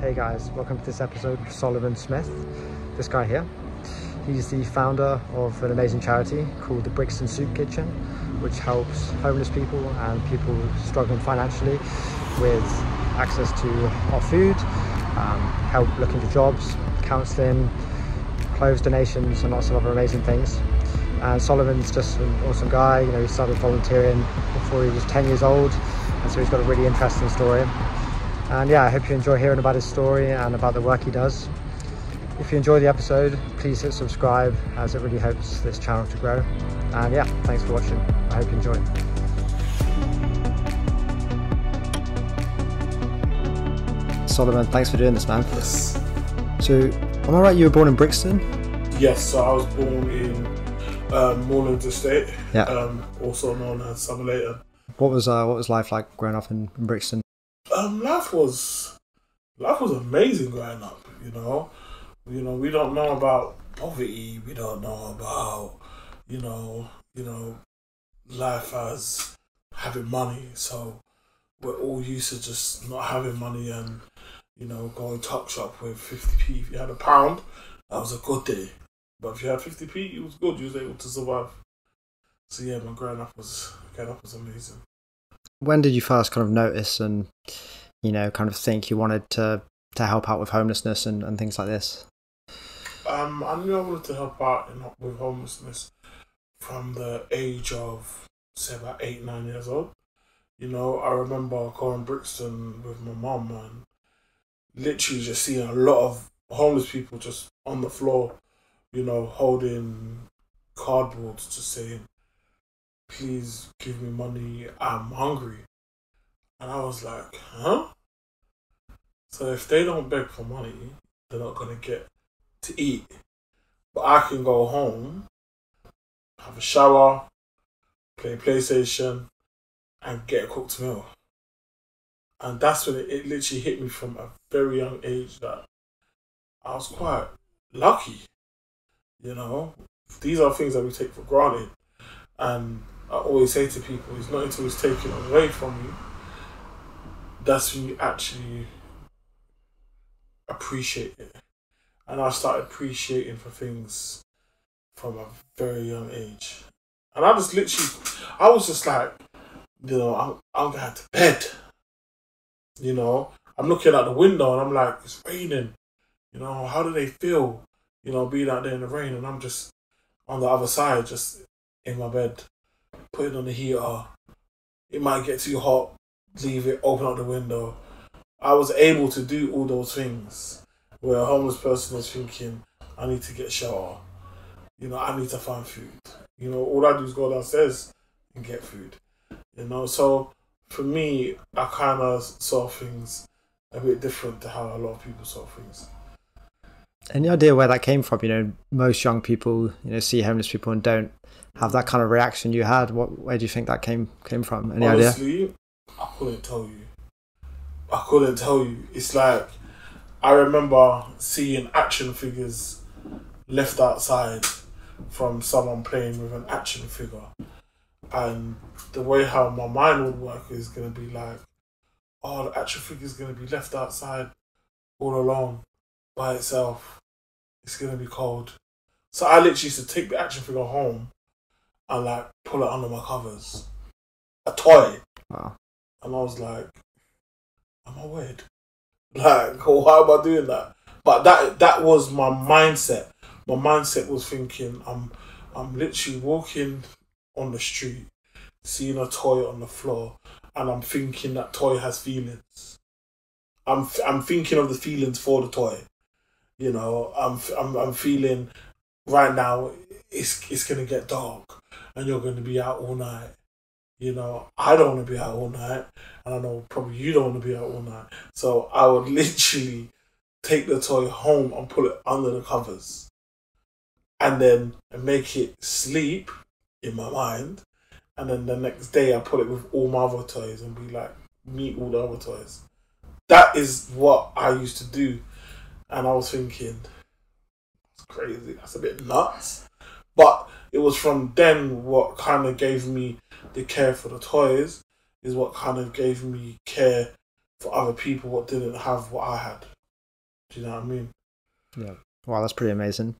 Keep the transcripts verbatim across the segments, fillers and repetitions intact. Hey guys, welcome to this episode of Solomon Smith. This guy here, he's the founder of an amazing charity called the Brixton Soup Kitchen, which helps homeless people and people struggling financially with access to hot food, um, help looking for jobs, counselling, clothes donations, and lots of other amazing things. And Solomon's just an awesome guy. You know, he started volunteering before he was ten years old, and so he's got a really interesting story. And yeah, I hope you enjoy hearing about his story and about the work he does. If you enjoy the episode, please hit subscribe, as it really helps this channel to grow. And yeah, thanks for watching. I hope you enjoy. Solomon, thanks for doing this, man. Yes. So, am I right you were born in Brixton? Yes, so I was born in um, Moorlands Estate, yeah. um, also known as Summerlea. What was uh, what was life like growing up in, in Brixton? Um, life was, life was amazing growing up. You know, you know, we don't know about poverty. We don't know about, you know, you know, life as having money. So we're all used to just not having money and, you know, going tuck shop with fifty p. If you had a pound, that was a good day. But if you had fifty p, it was good. You was able to survive. So yeah, my growing up was, growing up was amazing. When did you first kind of notice and, you know, kind of think you wanted to, to help out with homelessness and, and things like this? Um, I knew I wanted to help out in, with homelessness from the age of, say, about eight, nine years old. You know, I remember going to Brixton with my mum and literally just seeing a lot of homeless people just on the floor, you know, holding cardboard, just saying, please give me money, I'm hungry. And I was like, huh? So if they don't beg for money, they're not going to get to eat. But I can go home, have a shower, play PlayStation, and get a cooked meal. And that's when it, it literally hit me from a very young age that I was quite lucky. You know, these are things that we take for granted. And I always say to people, it's not until it's taken away from you, that's when you actually appreciate it. And I started appreciating for things from a very young age. And I just literally, I was just like, you know, I'm, I'm going to bed. You know, I'm looking out the window and I'm like, it's raining. You know, how do they feel, you know, being out there in the rain? And I'm just on the other side, just in my bed, putting on the heater. It might get too hot, leave it, open up the window. I was able to do all those things where a homeless person is thinking, I need to get shelter, you know, I need to find food, you know, all I do is go downstairs and get food, you know. So for me, I kind of saw things a bit different to how a lot of people saw things. Any idea where that came from? You know, most young people, you know, see homeless people and don't have that kind of reaction you had. What, where do you think that came came from? Any idea? Honestly, I couldn't tell you. I couldn't tell you. It's like I remember seeing action figures left outside from someone playing with an action figure, and the way how my mind would work is going to be like, oh, the action figure is going to be left outside all alone by itself. It's going to be cold. So I literally used to take the action figure home and like pull it under my covers. A toy. Wow. And I was like, am I weird? Like, why am I doing that? But that that was my mindset. My mindset was thinking, I'm I'm literally walking on the street, seeing a toy on the floor, and I'm thinking that toy has feelings. I'm I'm thinking of the feelings for the toy. You know, I'm I'm I'm feeling right now, it's it's gonna get dark. And you're going to be out all night. You know, I don't want to be out all night. And I know probably you don't want to be out all night. So I would literally take the toy home and pull it under the covers. And then make it sleep in my mind. And then the next day I put it with all my other toys and be like, meet all the other toys. That is what I used to do. And I was thinking, that's crazy. That's a bit nuts. But it was from then what kind of gave me the care for the toys is what kind of gave me care for other people what didn't have what I had. Do you know what I mean? Yeah. Wow, that's pretty amazing.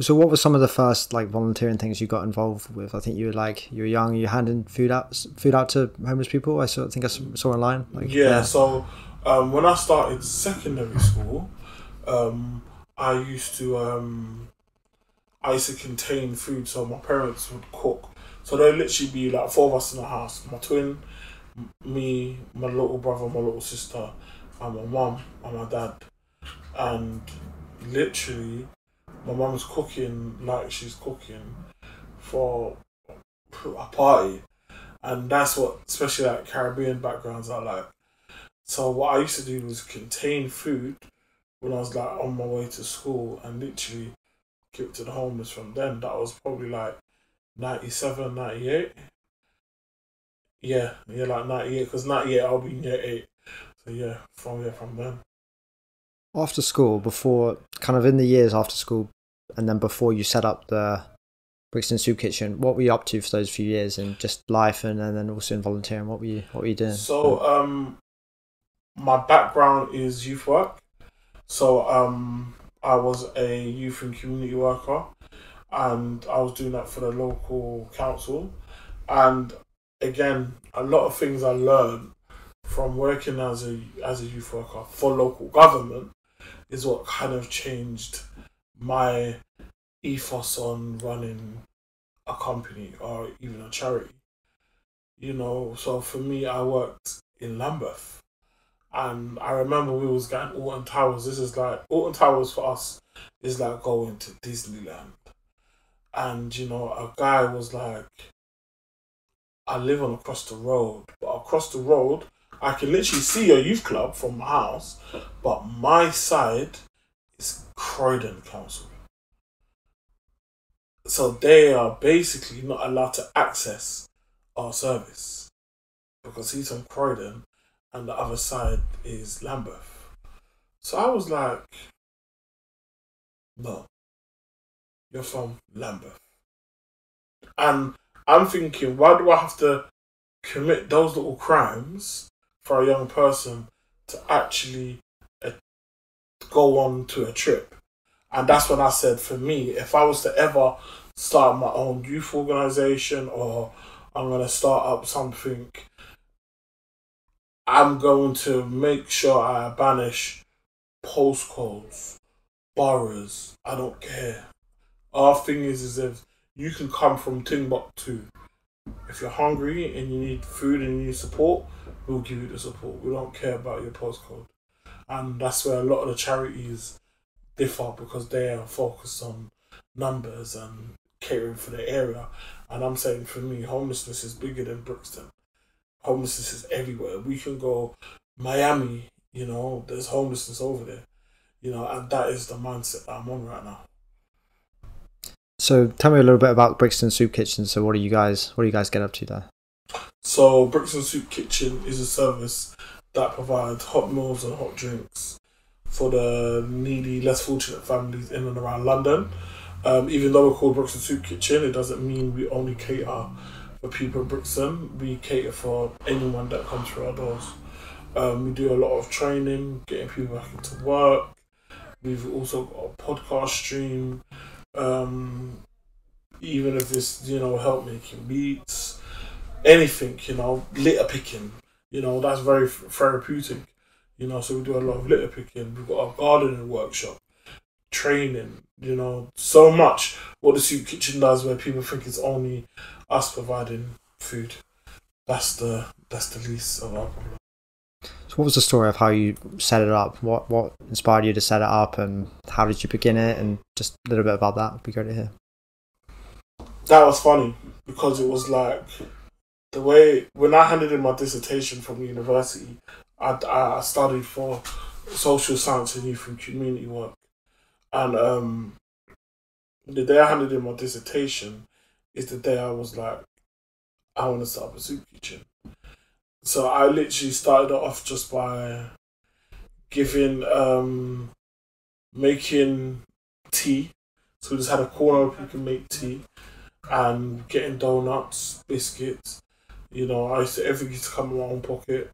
So what were some of the first like volunteering things you got involved with? I think you were like, you were young, you were handing food out food out to homeless people. I saw, I think I saw online. Like, yeah, yeah, so um, when I started secondary school, um, I used to um, I used to contain food, so my parents would cook. So there'd literally be like four of us in the house, my twin, me, my little brother, my little sister, and my mum and my dad. And literally, my mum's cooking like she's cooking for a party, and that's what, especially like Caribbean backgrounds are like. So what I used to do was contain food when I was like on my way to school, and literally give it to the homeless from them. That was probably like ninety-seven, ninety-eight. Yeah, yeah, like ninety-eight, because ninety-eight I'll be in year eight. So yeah, from yeah, from then. After school, before, kind of in the years after school, and then before you set up the Brixton Soup Kitchen, what were you up to for those few years, and just life, and, and then also in volunteering? What were you, what were you doing? So, um, my background is youth work. So, um, I was a youth and community worker, and I was doing that for the local council. And again, a lot of things I learned from working as a as a youth worker for local government is what kind of changed my ethos on running a company or even a charity. You know, so for me, I worked in Lambeth, and I remember we was getting Alton Towers. This is like, Alton Towers for us is like going to Disneyland. And, you know, a guy was like, I live on across the road, but across the road, I can literally see your youth club from my house, but my side is Croydon Council. So they are basically not allowed to access our service because he's on Croydon and the other side is Lambeth. So I was like, no, you're from Lambeth. And I'm thinking, why do I have to commit those little crimes for a young person to actually uh, go on to a trip? And that's when I said, for me, if I was to ever start my own youth organisation, or I'm going to start up something, I'm going to make sure I banish postcodes, boroughs, I don't care. Our thing is, is if you can come from Timbuktu, if you're hungry and you need food and you need support, we'll give you the support. We don't care about your postcode. And that's where a lot of the charities differ, because they are focused on numbers and catering for the area. And I'm saying, for me, homelessness is bigger than Brixton. Homelessness is everywhere. We can go Miami, you know, there's homelessness over there. You know, and that is the mindset that I'm on right now. So tell me a little bit about Brixton Soup Kitchen. So what do you guys, what do you guys get up to there? So Brixton Soup Kitchen is a service that provides hot meals and hot drinks for the needy, less fortunate families in and around London. Um, even though we're called Brixton Soup Kitchen, it doesn't mean we only cater for people in Brixton. We cater for anyone that comes through our doors. Um, we do a lot of training, getting people back into work. We've also got a podcast stream. Um, even if it's, you know, help making beats, anything, you know, litter picking, you know, that's very therapeutic, you know, so we do a lot of litter picking. We've got our gardening workshop, training, you know, so much what the Soup Kitchen does, where people think it's only us providing food. That's the, that's the least of our problem. So what was the story of how you set it up? What what inspired you to set it up, and how did you begin it? And just a little bit about that would be great to hear. That was funny, because it was like, the way, when I handed in my dissertation from university, I, I studied for social science and youth and community work. And um, the day I handed in my dissertation is the day I was like, I want to start up a soup kitchen. So I literally started off just by giving, um, making tea. So we just had a corner where we could make tea, and getting donuts, biscuits. You know, I used to, everything used to come in my own pocket.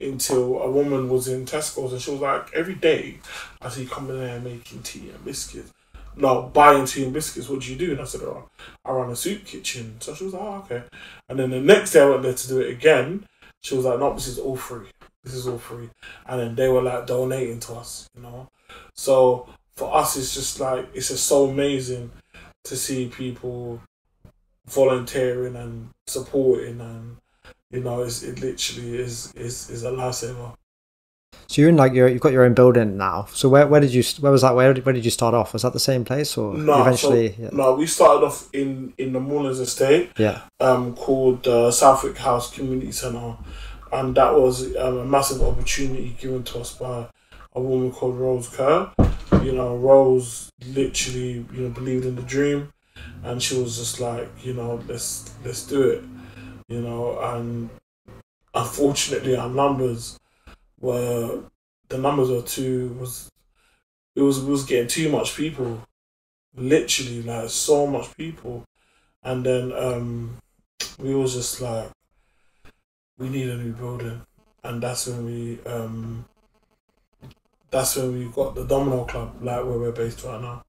until a woman was in Tesco's and she was like, every day I see you coming in there making tea and biscuits. No, buying tea and biscuits, what do you do? And I said, oh, I run a soup kitchen. So she was like, oh, okay. And then the next day I went there to do it again. She was like, no, this is all free. This is all free. And then they were like donating to us, you know. So for us, it's just like, it's just so amazing to see people volunteering and supporting, and you know, it's, it literally is is is a lifesaver. So you're in like your, you've got your own building now. So where where did you where was that where did, where did you start off? Was that the same place or no, eventually? So, yeah. No, we started off in in the Moorlands Estate. Yeah. Um, called uh, Southwick House Community Centre, and that was um, a massive opportunity given to us by a woman called Rose Kerr. You know, Rose literally you know believed in the dream, and she was just like, you know, let's let's do it. You know, and unfortunately our numbers were, the numbers were too, was, it was, was getting too much people, literally, like so much people. And then um, we was just like, we need a new building. And that's when we, um, that's when we got the Domino Club, like where we're based right now.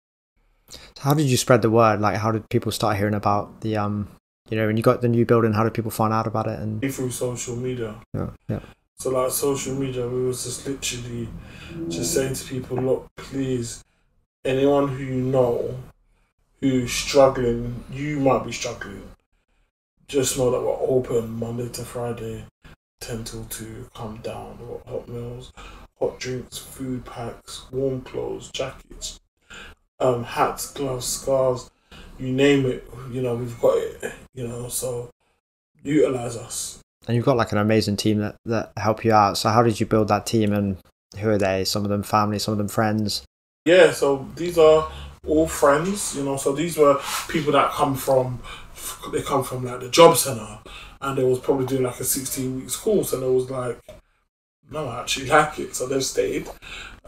How did you spread the word? Like how did people start hearing about the, um, you know, when you got the new building, how did people find out about it? And through social media. Yeah, yeah. So like social media, we was just literally just saying to people, look, please, anyone who you know who's struggling, you might be struggling, just know that we're open Monday to Friday, ten till two, come down. We've got hot meals, hot drinks, food packs, warm clothes, jackets, um, hats, gloves, scarves, you name it, you know, we've got it, you know, so utilise us. And you've got like an amazing team that, that help you out. So how did you build that team and who are they? Some of them family, some of them friends? Yeah, so these are all friends, you know, so these were people that come from, they come from like the job centre, and they was probably doing like a sixteen weeks course and it was like, no, I actually like it. So they've stayed.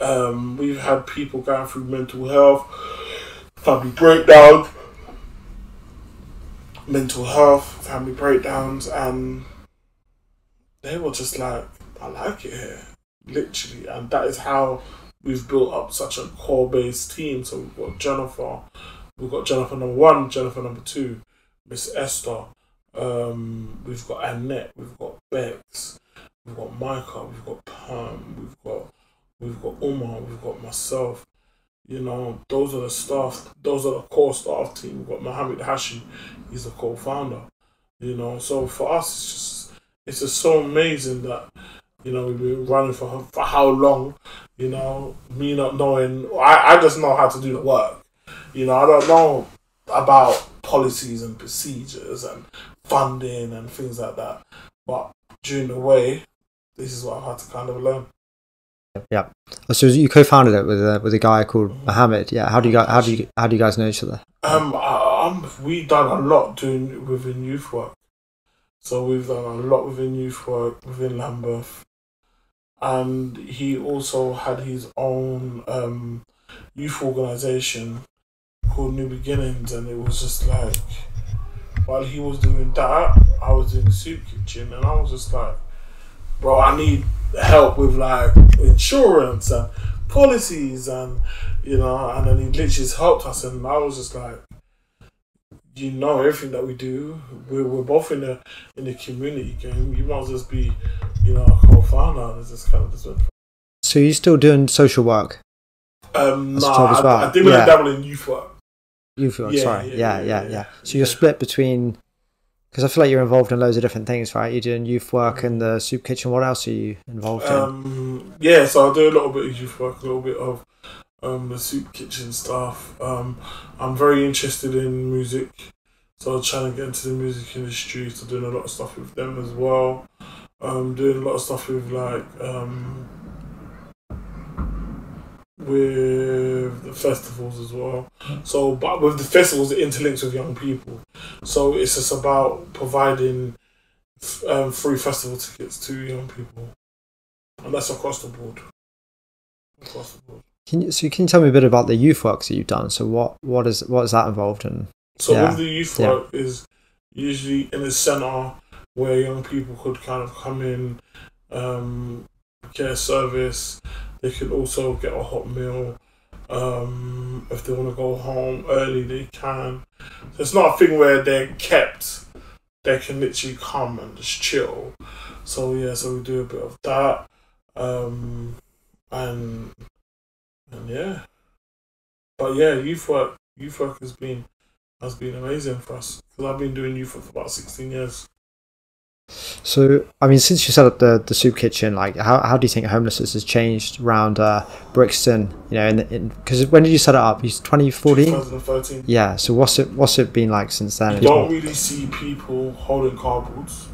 Um, we've had people going through mental health, family breakdown, mental health, family breakdowns, and they were just like, I like it here, literally. And that is how we've built up such a core-based team. So we've got Jennifer, we've got Jennifer number one, Jennifer number two, Miss Esther, um, we've got Annette, we've got Bex, we've got Micah, we've got Pam, we've got, we've got Umar, we've got myself. You know, those are the staff, those are the core staff team. We've got Mohammed Hashi, he's the co-founder. You know, so for us, it's just, it's just so amazing that, you know, we've been running for, for how long, you know, me not knowing, I, I just know how to do the work. You know, I don't know about policies and procedures and funding and things like that. But during the way, this is what I've had to kind of learn. Yeah. So you co-founded it with a, with a guy called mm-hmm. Mohammed. Yeah. How do you guys, how do you, how do you guys know each other? Um, um, we've done a lot doing within youth work. So we've done a lot within youth work, within Lambeth. And he also had his own um, youth organisation called New Beginnings. And it was just like, while he was doing that, I was doing the soup kitchen. And I was just like, bro, I need help with like insurance and policies. And, you know, and then he literally just helped us. And I was just like, you know, everything that we do, we're, we're both in the in the community game. You might just be, you know, a co-founder. It's just kind of this. So you're still doing social work? Um, no, nah, well. I, I did yeah. dabble in youth work. Youth work, yeah, sorry. Yeah yeah yeah, yeah, yeah, yeah. So you're yeah. split between, because I feel like you're involved in loads of different things, right? You're doing youth work in the soup kitchen. What else are you involved um, in? Yeah, so I do a little bit of youth work, a little bit of Um, the soup kitchen stuff. Um, I'm very interested in music, so I'm trying to get into the music industry. So doing a lot of stuff with them as well. Um, doing a lot of stuff with like um, with the festivals as well. So, but with the festivals, it interlinks with young people. So it's just about providing f um, free festival tickets to young people, and that's across the board. Across the board. Can you, so can you tell me a bit about the youth work that you've done? So what, what is what is that involved in? So yeah. with the youth work yeah. is usually in a centre where young people could kind of come in, um, care service. They could also get a hot meal. Um, if they want to go home early, they can. So it's not a thing where they're kept. They can literally come and just chill. So yeah, so we do a bit of that. Um, and and yeah. But yeah, youth work youth work has been has been amazing for us, because I've been doing youth work for about sixteen years. So I mean, since you set up the the soup kitchen, like how how do you think homelessness has changed around uh, Brixton? You know, in because when did you set it up? It's twenty fourteen. twenty thirteen. Yeah. So what's it what's it been like since then? You don't really see people holding cardboards.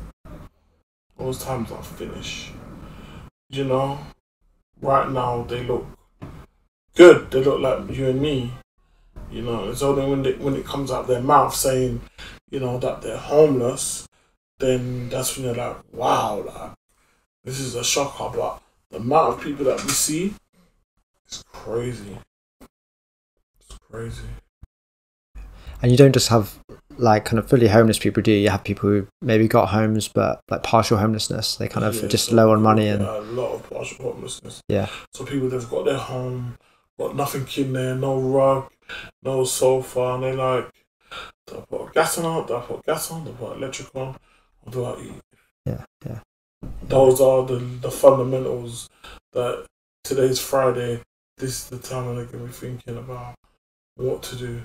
Those times are finished. You know, right now they look good. They look like you and me. You know, it's only when they, when it comes out of their mouth saying, you know, that they're homeless, then that's when you're like, wow, like, this is a shocker. But the amount of people that we see, it's crazy. It's crazy. And you don't just have like kind of fully homeless people, do you? You have people who maybe got homes but like partial homelessness. They kind of yeah, just so low on money and a lot of partial homelessness. Yeah. So people, they've got their home, got nothing in there, no rug, no sofa, and they're like, do I put gas on? Do I put gas on? Do I put electric on? Or do I eat? Yeah, yeah. Those are the the fundamentals that today's Friday. This is the time when they're gonna be thinking about what to do.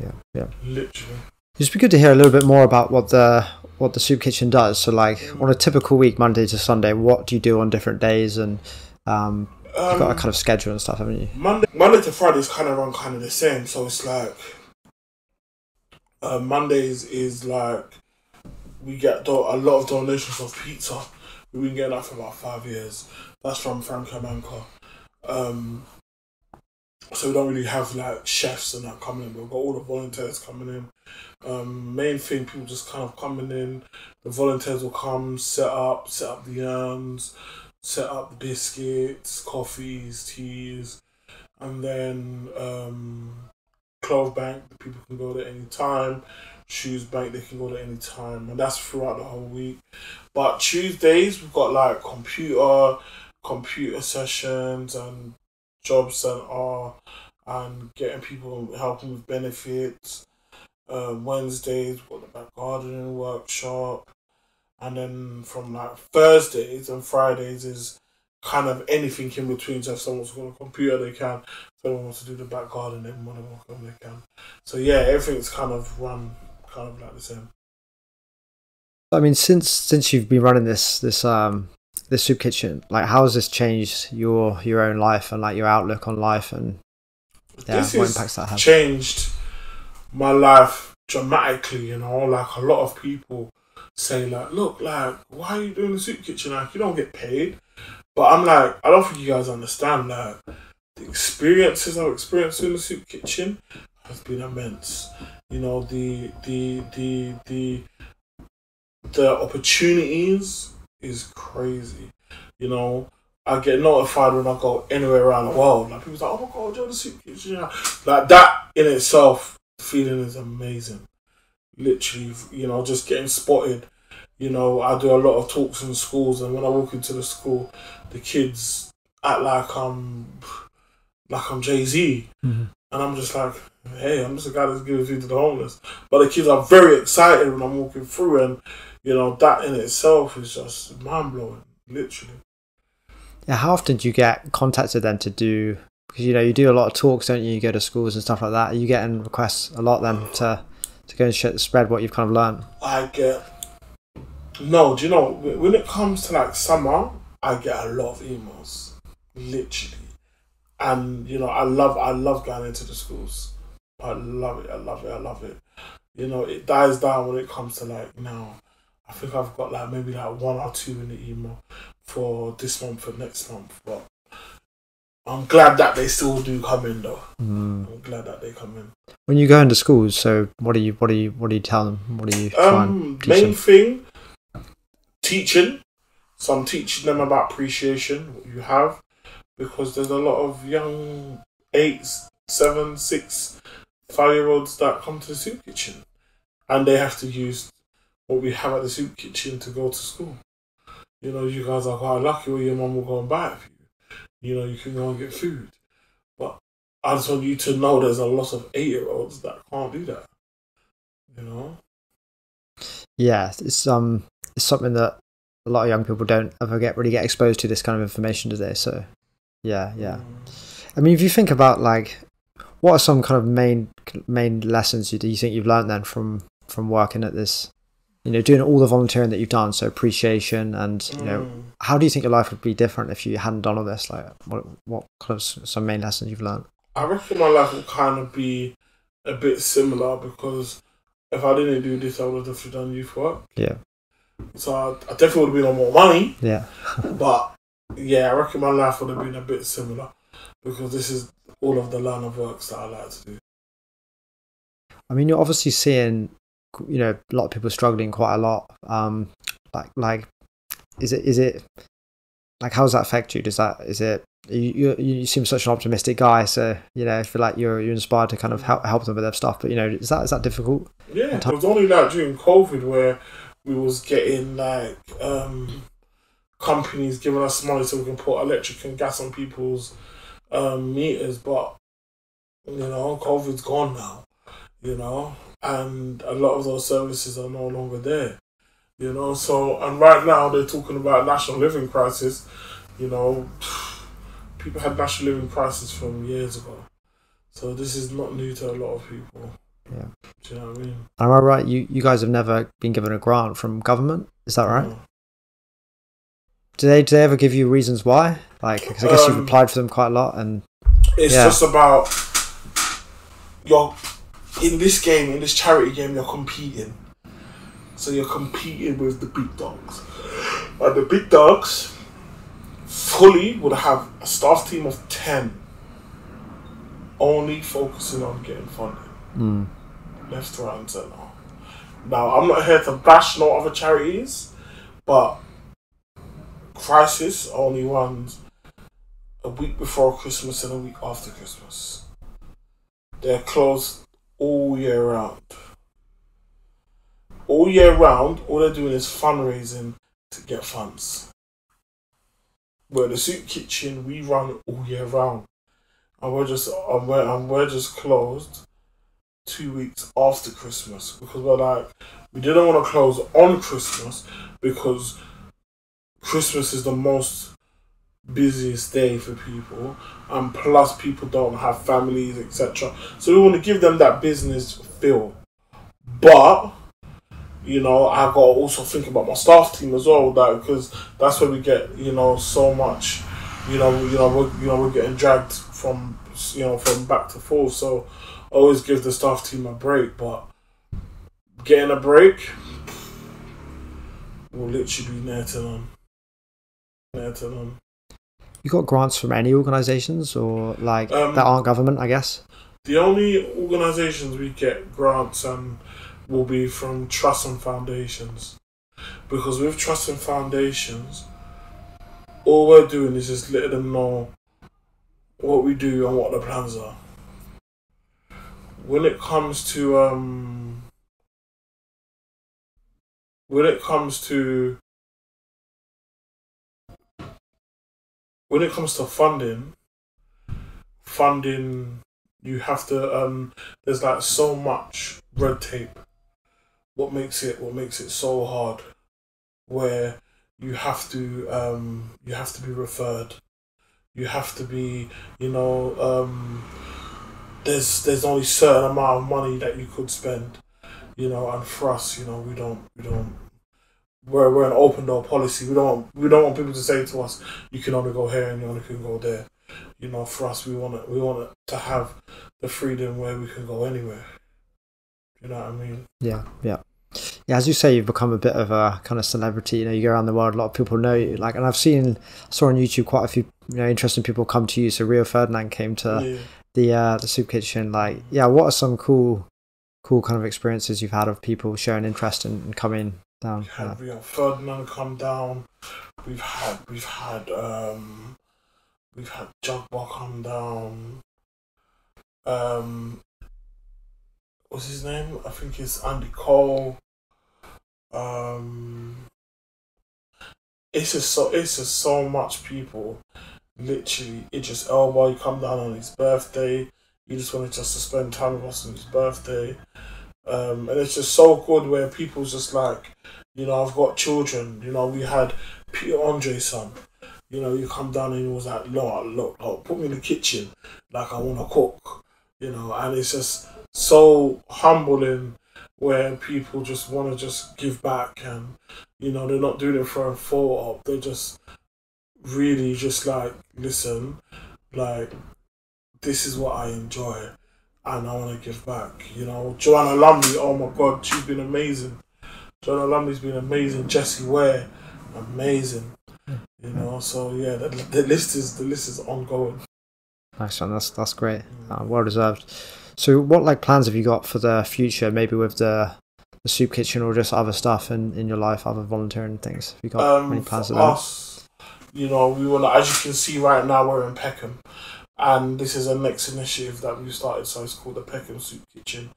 Yeah, yeah. Literally. It'd be good to hear a little bit more about what the what the soup kitchen does. So, like on a typical week, Monday to Sunday, what do you do on different days? And um, you've um, got a kind of schedule and stuff, haven't you? Monday, Monday to Friday is kind of run kind of the same. So it's like uh, Mondays is like we get do a lot of donations of pizza. We've been getting that for about five years. That's from Franco Manca. Um, So we don't really have like chefs and that coming in. We've got all the volunteers coming in. Um, main thing, people just kind of coming in. The volunteers will come, set up, set up the urns, set up the biscuits, coffees, teas, and then um, clothes bank. People can go there any time. Shoes bank, they can go there any time, and that's throughout the whole week. But Tuesdays we've got like computer, computer sessions and jobs and are and getting people helping with benefits. Um, Wednesdays we've got the back gardening workshop, and then from like Thursdays and Fridays is kind of anything in between. So if someone's got a computer, they can. If someone wants to do the back garden, then one of them they can. So yeah, everything's kind of run kind of like the same. I mean, since since you've been running this this um. the soup kitchen, like how has this changed your your own life and like your outlook on life, and yeah, this what impacts that has changed my life dramatically? You know, like a lot of people say like, look, like why are you doing the soup kitchen, like you don't get paid? But I'm like, I don't think you guys understand that like, the experiences I've experienced in the soup kitchen has been immense. You know, the the the the the opportunities is crazy. You know, I get notified when I go anywhere around the world. Like people's like, oh my god, you're the soup kitchen. Like that in itself, feeling is amazing. Literally, you know, just getting spotted. You know, I do a lot of talks in schools, and when I walk into the school, the kids act like I'm like I'm Jay-Z, mm-hmm. and I'm just like, hey, I'm just a guy that's giving food to the homeless. But the kids are very excited when I'm walking through, and you know, that in itself is just mind-blowing, literally. Yeah, how often do you get contacted then to do, because, you know, you do a lot of talks, don't you? You go to schools and stuff like that. Are you getting requests a lot then to, to go and sh spread what you've kind of learned? I get, no, do you know, when it comes to, like, summer, I get a lot of emails, literally. And, you know, I love, I love going into the schools. I love it, I love it, I love it. You know, it dies down when it comes to, like, now. I think I've got like maybe like one or two in the email for this month and next month, but I'm glad that they still do come in though. Mm. I'm glad that they come in. When you go into schools, so what do you what do you what do you tell them? What do you try um, and main them? thing? Teaching. So I'm teaching them about appreciation, what you have, because there's a lot of young eight, seven, six, five year olds that come to the soup kitchen, and they have to use what we have at the soup kitchen to go to school. You know, you guys are quite lucky where your mum will go and buy it for you. You know, you can go and get food. But I just want you to know there's a lot of eight-year-olds that can't do that. You know? Yeah, it's um, it's something that a lot of young people don't ever get really get exposed to, this kind of information, do they? So, yeah, yeah. Mm. I mean, if you think about, like, what are some kind of main main lessons you do you think you've learned then from from working at this, you know, doing all the volunteering that you've done? So appreciation, and you know, mm. how do you think your life would be different if you hadn't done all this? Like, what what kind of some main lessons you've learned? I reckon my life would kind of be a bit similar, because if I didn't do this, I would have definitely done youth work. Yeah. So I, I definitely would have been on more money. Yeah. But yeah, I reckon my life would have been a bit similar, because this is all of the line of works that I like to do. I mean, you're obviously seeing, you know, a lot of people struggling quite a lot. Um, like, like, is it, is it, like, how does that affect you? Does that, is it, you, you, you seem such an optimistic guy, so, you know, I feel like you're, you're inspired to kind of help, help them with their stuff. But, you know, is that, is that difficult? Yeah, it was only like during COVID where we was getting, like, um, companies giving us money so we can put electric and gas on people's um, meters. But, you know, COVID's gone now, you know, and a lot of those services are no longer there, you know. So, and right now they're talking about national living crisis. You know, people had national living crisis from years ago. So this is not new to a lot of people. Yeah. Do you know what I mean? Am I right? You, you guys have never been given a grant from government? Is that right? No. Do they, do they ever give you reasons why? Like, because I guess um, you've applied for them quite a lot. And it's yeah. just about your... In this game, in this charity game, you're competing. So you're competing with the big dogs. But the big dogs fully would have a staff team of ten only focusing on getting funding. Mm. Left, right and centre. Now, I'm not here to bash no other charities, but Crisis only runs a week before Christmas and a week after Christmas. They're closed all year round. All year round, all they're doing is fundraising to get funds. Where the soup kitchen, we run all year round, and we're just and we're, and we're just closed two weeks after Christmas, because we're like, we didn't want to close on Christmas, because Christmas is the most busiest day for people, and plus people don't have families, etc. So we want to give them that business feel. But, you know, I gotta also think about my staff team as well, that because that's where we get, you know, so much, you know, you know we're, you know we're getting dragged from, you know, from back to forth. So I always give the staff team a break, but getting a break will literally be near to them, near to them. You got grants from any organisations, or like um, that aren't government, I guess? The only organisations we get grants and will be from trusts and foundations, because with trusts and foundations, all we're doing is just letting them know what we do and what the plans are. When it comes to um, when it comes to When it comes to funding, funding, you have to, um, there's like so much red tape. What makes it, what makes it so hard, where you have to, um, you have to be referred. You have to be, you know, um, there's, there's only a certain amount of money that you could spend, you know, and for us, you know, we don't, we don't. We're, we're an open door policy. We don't we don't want people to say to us, you can only go here and you only can go there. You know, for us, we want it, we want it to have the freedom where we can go anywhere. You know what I mean? Yeah, yeah, yeah. As you say, you've become a bit of a kind of celebrity. You know, you go around the world, a lot of people know you. Like, and I've seen, I saw on YouTube quite a few, you know, interesting people come to you. So Rio Ferdinand came to yeah. the uh, the soup kitchen. Like, yeah, what are some cool, cool kind of experiences you've had of people showing interest and in, in coming? Down, we had Rio Ferdinand come down. We've had we've had um, we've had Jogba come down. Um, what's his name? I think it's Andy Cole. Um, it's just so it's just so much people. Literally, Idris Elba, you come down on his birthday. You just wanted just to spend time with us on his birthday. Um, and it's just so good where people's just like, you know, I've got children. You know, we had Peter Andre's son. You know, you come down and he was like, no, look, look, put me in the kitchen. Like, I want to cook. You know, and it's just so humbling where people just want to just give back. And, you know, they're not doing it for a photo op. They're just really just like, listen, like, this is what I enjoy and I want to give back. You know, Joanna Lumley, oh my God, she's been amazing. Joanna Lumley's been amazing. Jessie Ware, amazing. You know, so yeah, the, the list is the list is ongoing. Nice one, that's that's great. Uh, well deserved. So, what like plans have you got for the future? Maybe with the the soup kitchen or just other stuff in, in your life, other volunteering things. Have you got um, many plans for us? You know, we were like, as you can see right now, we're in Peckham, and this is a next initiative that we started. So it's called the Peckham Soup Kitchen.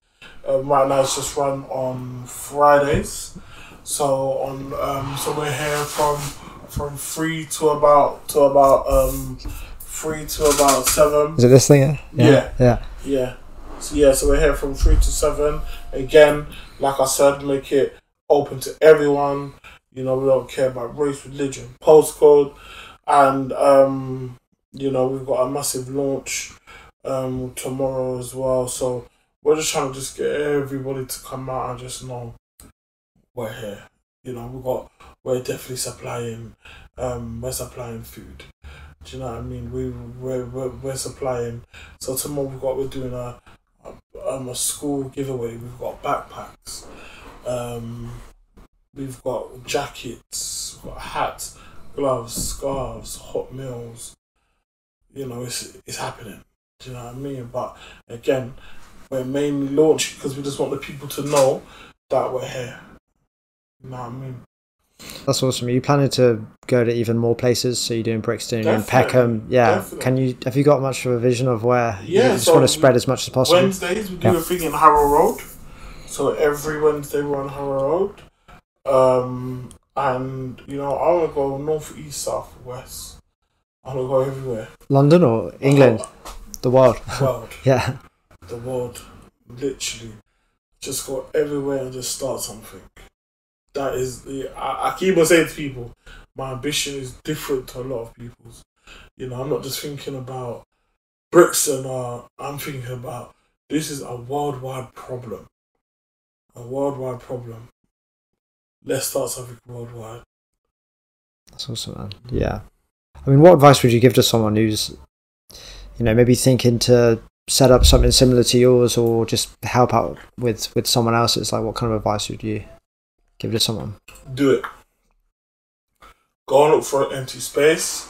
Um, right now, it's just run on Fridays. So on um, so we're here from. From three to about to about um three to about seven. Is it this thing? Yeah, yeah, yeah. yeah. So yeah, so we're here from three to seven. Again, like I said, make it open to everyone. You know, we don't care about race, religion, postcode, and um, you know, we've got a massive launch um tomorrow as well. So we're just trying to just get everybody to come out and just know we're here. You know, we've got. We're definitely supplying, um, we're supplying food. Do you know what I mean? We we're we're, we're supplying. So tomorrow we've got we're doing a, a um a school giveaway. We've got backpacks, um, we've got jackets, we've got hats, gloves, scarves, hot meals. You know, it's it's happening. Do you know what I mean? But again, we're mainly launching because we just want the people to know that we're here. You know what I mean? That's awesome. Are you planning to go to even more places? So you're doing Brixton, you're in Peckham. Yeah. Definitely. Can you have you got much of a vision of where yeah, you just so want to spread as much as possible? Wednesdays we do yeah. a thing in Harrow Road. So every Wednesday we're on Harrow Road. Um, and you know, I wanna go north, east, south, west. I wanna go everywhere. London or England? Oh, the world. The world. Yeah. The world. Literally. Just go everywhere and just start something. That is, I, I keep on saying to people, my ambition is different to a lot of people's. You know, I'm not just thinking about Brixton, or I'm thinking about this is a worldwide problem. A worldwide problem. Let's start something worldwide. That's awesome, man. Yeah. I mean, what advice would you give to someone who's, you know, maybe thinking to set up something similar to yours or just help out with, with someone else? It's like, what kind of advice would you give it to someone? Do it. Go and look for an empty space.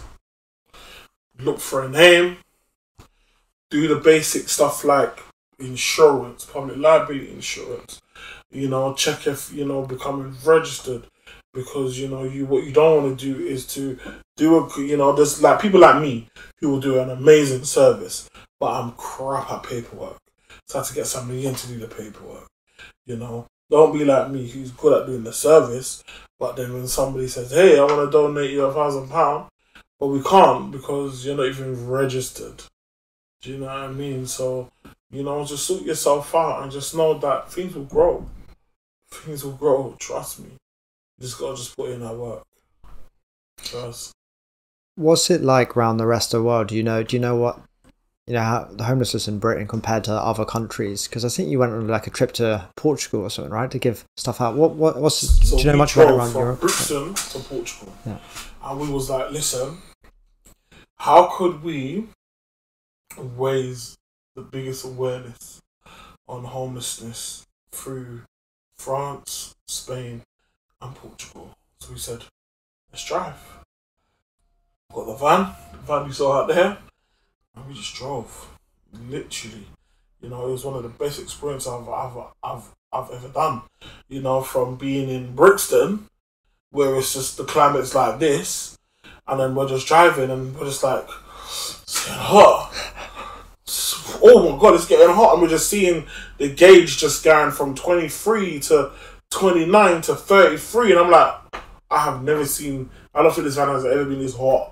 Look for a name. Do the basic stuff like insurance, public liability insurance. You know, check if, you know, becoming registered. Because, you know, you what you don't want to do is to do a, you know, there's like people like me who will do an amazing service, but I'm crap at paperwork. So I have to get somebody in to do the paperwork, you know. Don't be like me, who's good at doing the service, but then when somebody says, hey, I want to donate you a thousand pounds, but we can't because you're not even registered. Do you know what I mean? So, you know, just sort yourself out and just know that things will grow. Things will grow, trust me. You just got to just put in that work. Trust. What's it like around the rest of the world? Do you know, do you know what? You know, how the homelessness in Britain compared to other countries, because I think you went on like a trip to Portugal or something, right, to give stuff out. What what what's so do you know much about around from Europe? Brixton to Portugal, yeah. And we was like, listen, how could we raise the biggest awareness on homelessness through France, Spain, and Portugal? So we said, let's drive. Got the van, the van you saw out there. And we just drove, literally. You know, it was one of the best experiences I've, I've, I've, I've ever done. You know, from being in Brixton, where it's just the climate's like this, and then we're just driving, and we're just like, it's getting hot. Oh my God, it's getting hot. And we're just seeing the gauge just going from twenty-three to twenty-nine to thirty-three. And I'm like, I have never seen I don't think this town has ever been this hot.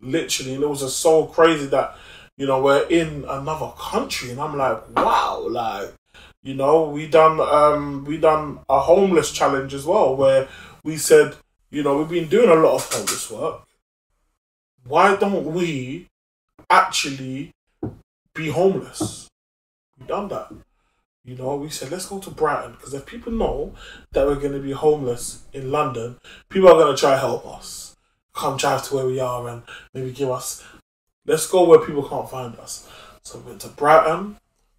Literally. And it was just so crazy that, you know, we're in another country. And I'm like, wow, like, you know, we done um we done a homeless challenge as well, where we said, you know, we've been doing a lot of homeless work. Why don't we actually be homeless? We've done that. You know, we said, let's go to Brighton, because if people know that we're going to be homeless in London, people are going to try to help us. Come drive to where we are and maybe give us, let's go where people can't find us. So we went to Brighton.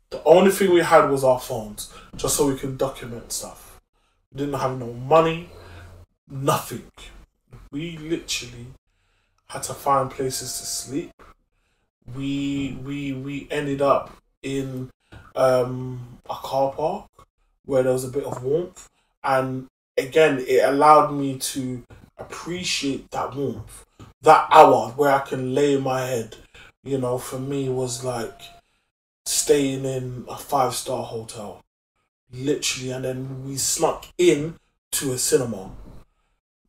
The only thing we had was our phones, just so we could document stuff. We didn't have no money, nothing. We literally had to find places to sleep. We we we ended up in um, a car park where there was a bit of warmth, and again, it allowed me to appreciate that warmth. That hour where I can lay my head, you know, for me was like staying in a five-star hotel, literally, and then we snuck in to a cinema,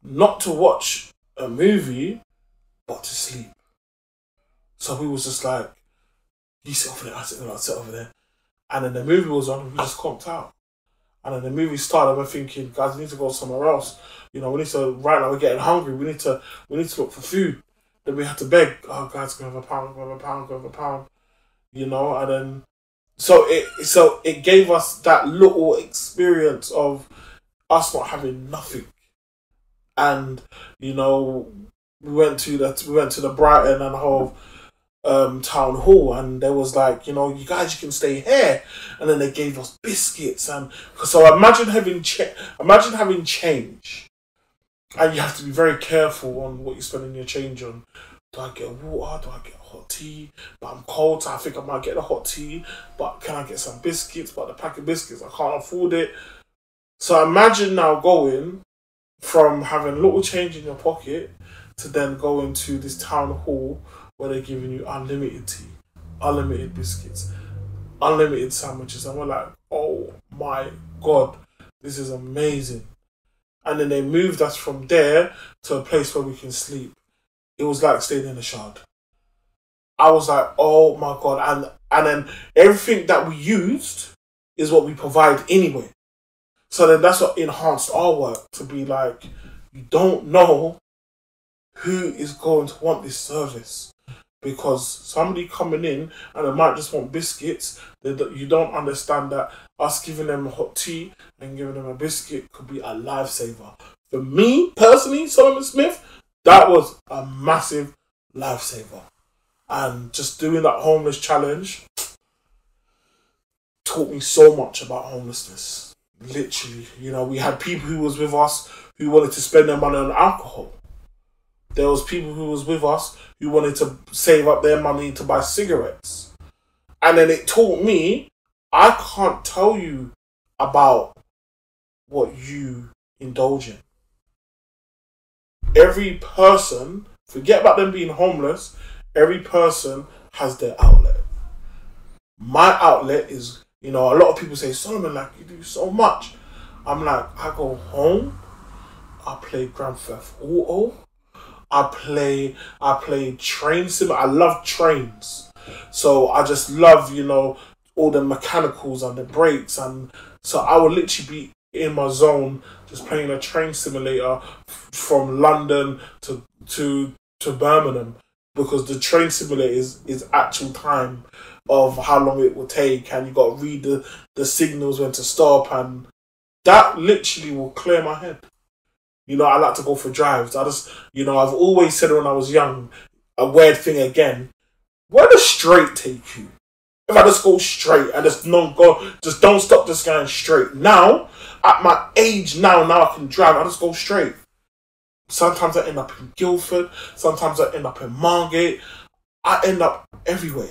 not to watch a movie, but to sleep. So we was just like, you sit over there, I sit over there, I sit over there, and then the movie was on, and we just conked out. And then the movie started. We're thinking, guys, we need to go somewhere else. You know, we need to. Right now, we're getting hungry. We need to. We need to look for food. Then we had to beg. Oh, guys, go have a pound, go have a pound, go have a pound. You know, and then so it so it gave us that little experience of us not having nothing. And you know, we went to that we went to the Brighton and Hove um town hall, and there was like, you know, you guys, you can stay here, and then they gave us biscuits. And so imagine having cha- imagine having change, and you have to be very careful on what you're spending your change on. Do I get water? Do I get hot tea? But I'm cold, so I think I might get a hot tea. But can I get some biscuits? But the pack of biscuits, I can't afford it. So imagine now going from having little change in your pocket to then going to this town hall where they're giving you unlimited tea, unlimited biscuits, unlimited sandwiches. And we're like, oh my God, this is amazing. And then they moved us from there to a place where we can sleep. It was like staying in the Shard. I was like, oh my God. And and then everything that we used is what we provide anyway. So then that's what enhanced our work, to be like, you don't know who is going to want this service, because somebody coming in and they might just want biscuits. You don't understand that us giving them a hot tea and giving them a biscuit could be a lifesaver. For me personally, Solomon Smith, that was a massive lifesaver. And just doing that homeless challenge taught me so much about homelessness. Literally, you know, we had people who was with us who wanted to spend their money on alcohol. There was people who was with us who wanted to save up their money to buy cigarettes. And then it taught me, I can't tell you about what you indulge in. Every person, forget about them being homeless, every person has their outlet. My outlet is, you know, a lot of people say, Solomon, like, you do so much. I'm like, I go home, I play Grand Theft Auto, I play, I play train sim. I love trains. So I just love, you know, all the mechanicals and the brakes. And so I will literally be in my zone, just playing a train simulator from London to to to Birmingham, because the train simulator is, is actual time of how long it will take, and you got to read the, the signals when to stop, and that literally will clear my head. You know, I like to go for drives. I just, you know, I've always said when I was young, a weird thing again, where does straight take you? If I just go straight, I just don't go, just don't stop just going straight. Now, at my age now, now I can drive, I just go straight. Sometimes I end up in Guildford, sometimes I end up in Margate, I end up everywhere.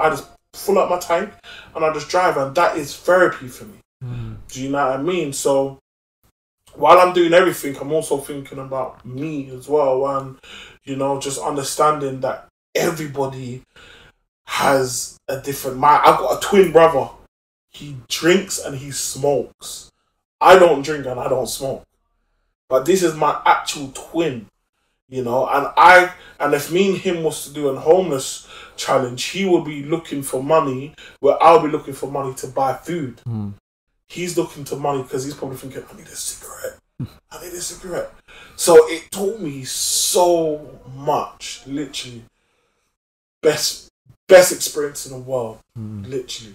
I just fill up my tank and I just drive, and that is therapy for me. Mm. Do you know what I mean? So while I'm doing everything, I'm also thinking about me as well, and, you know, just understanding that everybody has a different mind. I've got a twin brother. He drinks and he smokes. I don't drink and I don't smoke. But this is my actual twin. You know, and I and if me and him was to do a homeless challenge, he would be looking for money where I'll be looking for money to buy food. Mm. He's looking to money because he's probably thinking, I need a cigarette. I need a cigarette. So it taught me so much, literally. Best best experience in the world, mm. literally.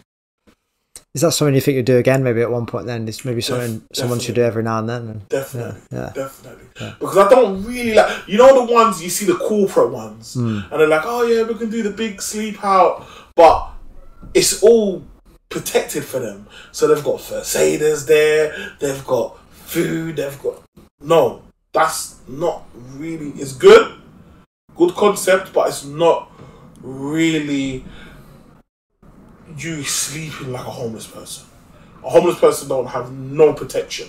Is that something you think you'd do again maybe at one point then? It's maybe something Def someone definitely. should do every now and then? And, definitely, yeah, yeah. definitely. Yeah. Because I don't really like... You know the ones, you see the corporate ones, mm. and they're like, oh yeah, we can do the big sleep out, but it's all protected for them. So they've got first aiders there, they've got food, they've got... No, that's not really... It's good, good concept, but it's not really... You sleeping like a homeless person. A homeless person don't have no protection.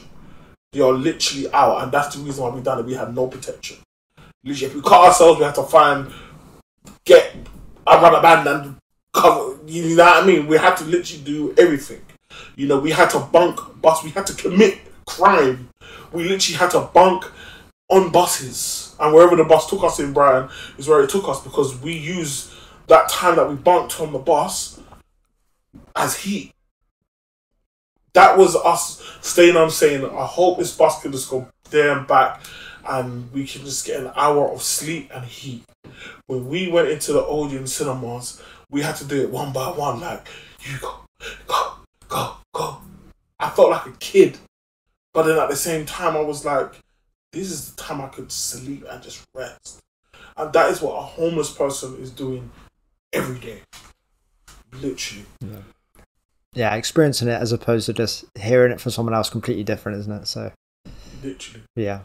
You're literally out, and that's the reason why we done it. We had no protection. Literally, if we cut ourselves, we had to find, get a rubber band and cover. You know what I mean? We had to literally do everything. You know, we had to bunk bus. We had to commit crime. We literally had to bunk on buses, and wherever the bus took us in Brighton is where it took us, because we used that time that we bunked on the bus as heat. That was us staying on saying, I hope this bus can just go there and back and we can just get an hour of sleep and heat. When we went into the Odeon cinemas, we had to do it one by one, like, you go, go, go, go. I felt like a kid. But then at the same time, I was like, this is the time I could sleep and just rest. And that is what a homeless person is doing every day. Literally. Yeah. yeah, experiencing it as opposed to just hearing it from someone else, completely different, isn't it? So literally. Yeah.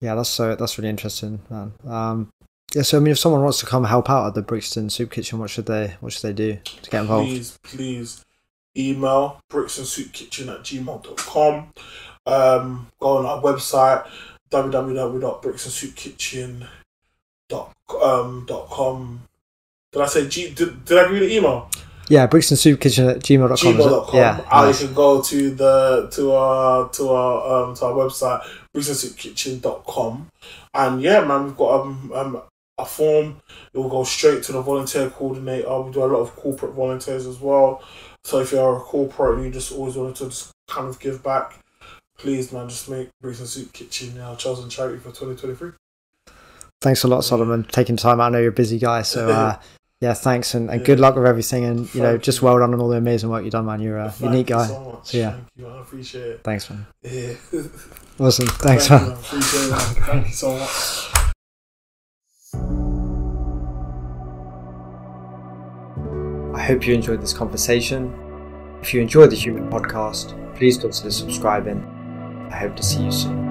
Yeah, that's so that's really interesting, man. Um yeah, so I mean if someone wants to come help out at the Brixton Soup Kitchen, what should they what should they do to get involved? Please, please email brixton soup kitchen at gmail dot com. Um go on our website w w w dot brixton soup kitchen dot com. Did I say, G did, did I give you the email? Yeah, brixton soup kitchen at gmail dot com. gmail dot com. Yeah, or nice. You can go to the to our to our um to our website, brixton soup kitchen dot com. And yeah, man, we've got um, um a form. It will go straight to the volunteer coordinator. We do a lot of corporate volunteers as well. So if you are a corporate and you just always wanted to just kind of give back, please, man, just make Brixton Soup Kitchen our chosen charity for twenty twenty-three. Thanks a lot, Solomon, taking time. I know you're a busy guy, so uh yeah, thanks, and, and yeah. good luck with everything, and you Thank know, just well done on all the amazing work you've done, man. You're a Thank unique guy. You so much. So, yeah, Thank you. I appreciate it. Thanks, man. Yeah. Awesome. Thanks, Thank man. You, man. Appreciate it. Thank you so much. I hope you enjoyed this conversation. If you enjoyed the Human Podcast, please consider subscribing. I hope to see you soon.